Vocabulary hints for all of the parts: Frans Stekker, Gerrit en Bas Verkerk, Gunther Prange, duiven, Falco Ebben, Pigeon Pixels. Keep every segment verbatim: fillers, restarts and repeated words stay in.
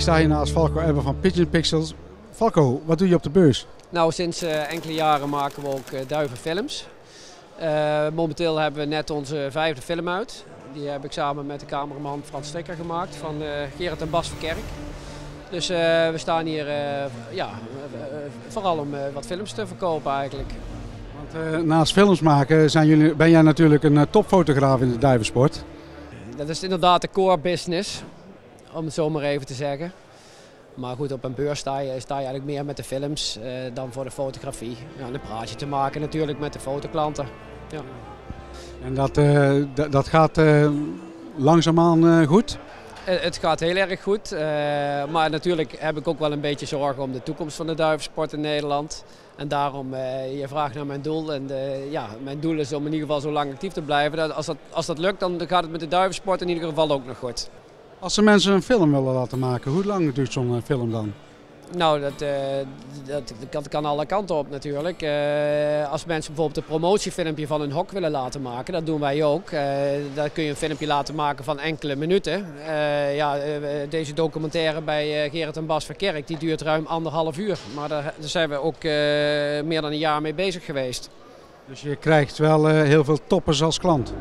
Ik sta hier naast Falco Ebben van Pigeon Pixels. Falco, wat doe je op de beurs? Nou, sinds uh, enkele jaren maken we ook uh, duivenfilms. Uh, momenteel hebben we net onze vijfde film uit. Die heb ik samen met de cameraman Frans Stekker gemaakt van uh, Gerrit en Bas Verkerk. Dus uh, we staan hier uh, ja, uh, vooral om uh, wat films te verkopen eigenlijk. Want uh, naast films maken zijn jullie, ben jij natuurlijk een uh, topfotograaf in de duivensport. Dat is inderdaad de core business, om het zo maar even te zeggen. Maar goed, op een beurs sta je, sta je eigenlijk meer met de films uh, dan voor de fotografie. Nou, een praatje te maken natuurlijk met de fotoklanten. Ja. En dat, uh, dat gaat uh, langzaamaan uh, goed? Uh, het gaat heel erg goed, uh, maar natuurlijk heb ik ook wel een beetje zorgen om de toekomst van de duivensport in Nederland. En daarom, uh, je vraagt naar mijn doel en uh, ja, mijn doel is om in ieder geval zo lang actief te blijven. Dat, als, dat, als dat lukt, dan gaat het met de duivensport in ieder geval ook nog goed. Als de mensen een film willen laten maken, hoe lang duurt zo'n film dan? Nou, dat, uh, dat, dat kan alle kanten op natuurlijk. Uh, als mensen bijvoorbeeld een promotiefilmpje van hun hok willen laten maken, dat doen wij ook. Uh, daar kun je een filmpje laten maken van enkele minuten. Uh, ja, uh, deze documentaire bij uh, Gerrit en Bas Verkerk, die duurt ruim anderhalf uur. Maar daar, daar zijn we ook uh, meer dan een jaar mee bezig geweest. Dus je krijgt wel uh, heel veel toppers als klant?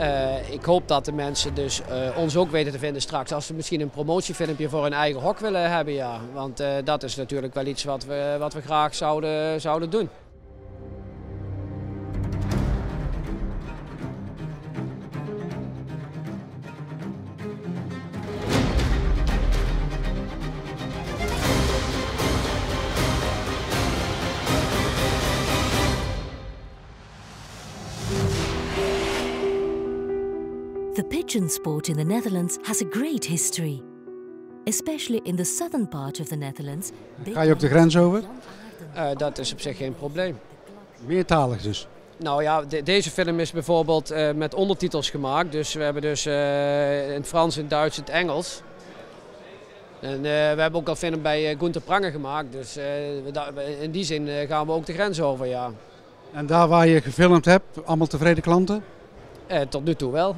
Uh, ik hoop dat de mensen dus uh, ons ook weten te vinden straks als ze misschien een promotiefilmpje voor hun eigen hok willen hebben. Ja. Want uh, dat is natuurlijk wel iets wat we, wat we graag zouden, zouden doen. The pigeon sport in the Netherlands has a great history, especially in the southern part of the Netherlands. Ga je op de grens over? Uh, dat is op zich geen probleem. Meertalig dus? Nou ja, de, deze film is bijvoorbeeld uh, met ondertitels gemaakt. Dus we hebben dus uh, in het Frans, in het Duits, in het Engels. En uh, we hebben ook al film bij uh, Gunther Prange gemaakt. Dus uh, in die zin uh, gaan we ook de grens over, ja. En daar waar je gefilmd hebt, allemaal tevreden klanten? Uh, tot nu toe wel.